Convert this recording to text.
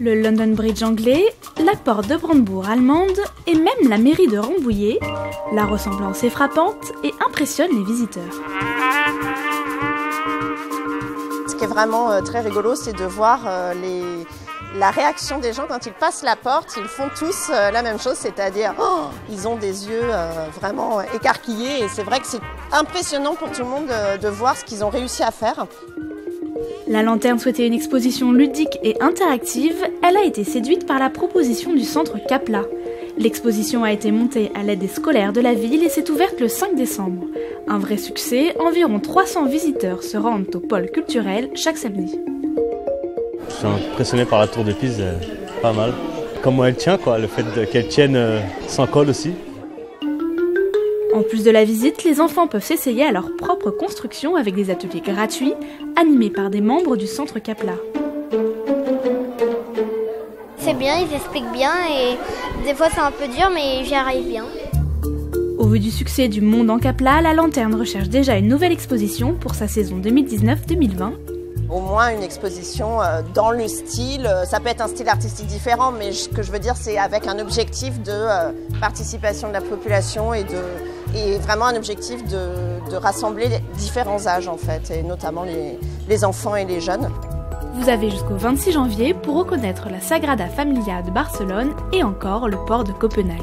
le London Bridge anglais, la porte de Brandebourg allemande et même la mairie de Rambouillet, la ressemblance est frappante et impressionne les visiteurs. Ce qui est vraiment très rigolo, c'est de voir la réaction des gens quand ils passent la porte. Ils font tous la même chose, c'est-à-dire ils ont des yeux vraiment écarquillés et c'est vrai que c'est impressionnant pour tout le monde de voir ce qu'ils ont réussi à faire. La lanterne souhaitait une exposition ludique et interactive, elle a été séduite par la proposition du centre Kapla. L'exposition a été montée à l'aide des scolaires de la ville et s'est ouverte le 5 décembre. Un vrai succès, environ 300 visiteurs se rendent au pôle culturel chaque samedi. Je suis impressionné par la tour de Pise, pas mal. Comment elle tient, quoi, le fait qu'elle tienne sans colle aussi. En plus de la visite, les enfants peuvent s'essayer à leur propre construction avec des ateliers gratuits, animés par des membres du centre Kapla. C'est bien, ils expliquent bien et des fois c'est un peu dur, mais j'y arrive bien. Au vu du succès du monde en Kapla, la lanterne recherche déjà une nouvelle exposition pour sa saison 2019-2020. Au moins une exposition dans le style, ça peut être un style artistique différent, mais ce que je veux dire, c'est avec un objectif de participation de la population et vraiment un objectif de rassembler différents âges en fait, et notamment les enfants et les jeunes. Vous avez jusqu'au 26 janvier pour reconnaître la Sagrada Familia de Barcelone et encore le port de Copenhague.